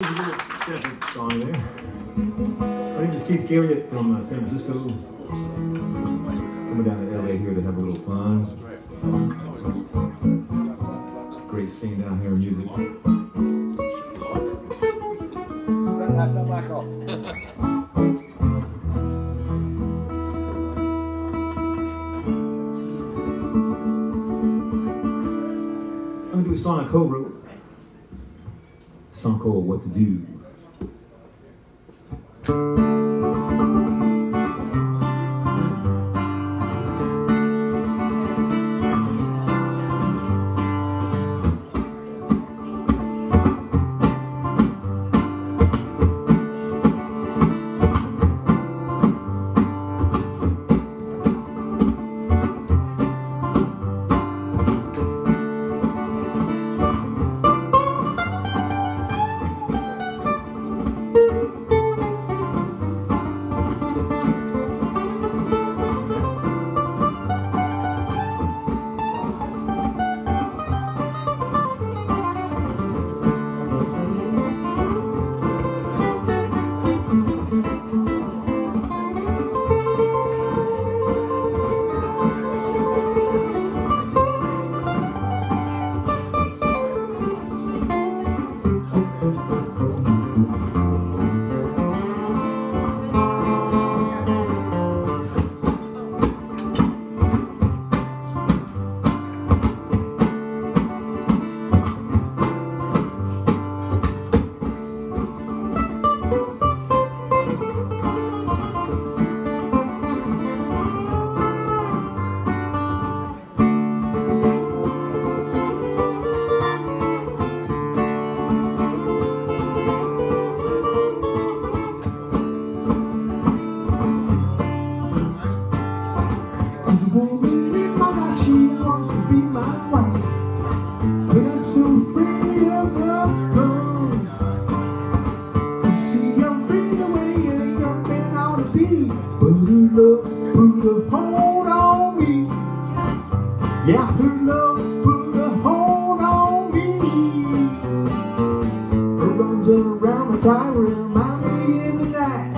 Second song there. My name is Keith Garriott from San Francisco. Coming down to LA here to have a little fun. Great scene down here, music. That's not my call. I'm gonna do a song I co-wrote. A song called "What to Do." Put a hold on me. Yeah, who loves put a hold on me? Her arms around my tyrant, remind me in the night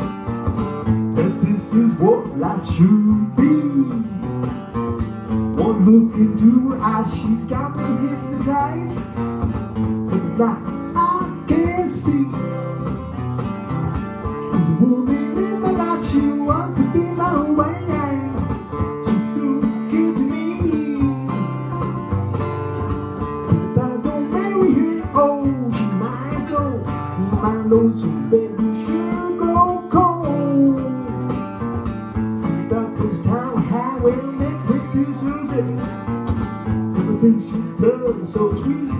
that this is what life should be. One look into her eyes, she's got me hypnotized, but like I can't see. There's a woman in my life, she wants to be my wife. So baby, she'll go cold. The doctor's town highway met with pretty Susan. Everything she does is so sweet.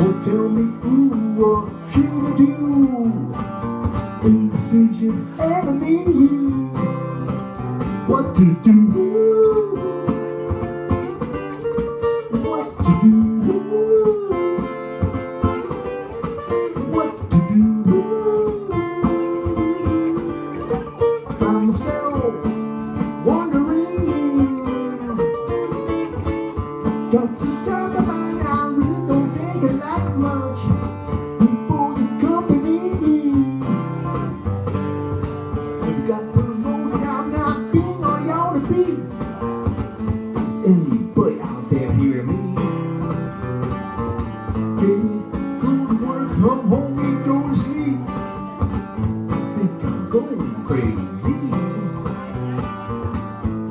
Oh, tell me who or she'll do in decisions ever need you. What to do? What to do? Don't disturb my mind, I really don't think I like much before the company. You got promoted, I'm not being all you ought to be. Does anybody out there hear me? Baby, go to work, come home and go to sleep. I think I'm going crazy.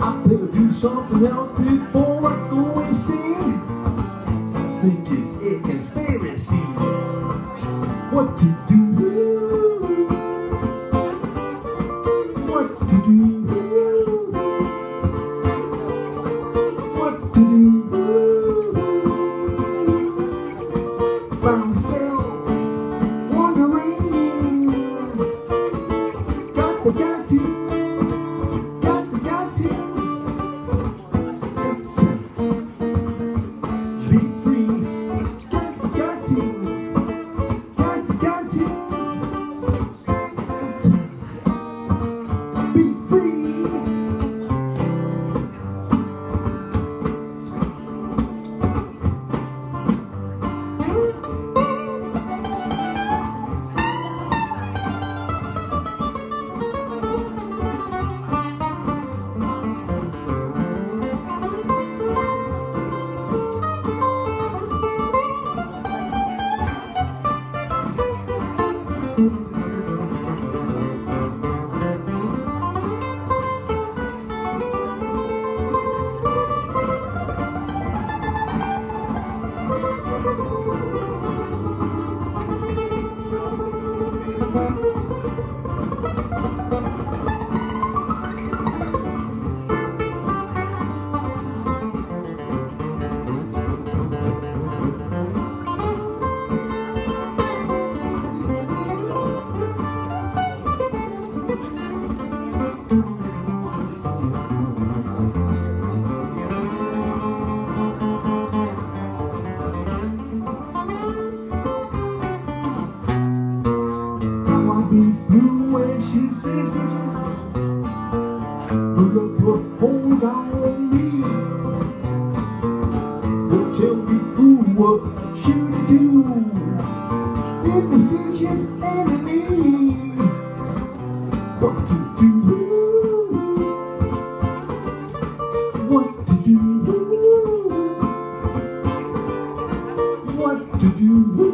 I better do something else before I go. I think it's a conspiracy. What to do? What to do? What to do? By myself, wondering. Got to. What to do?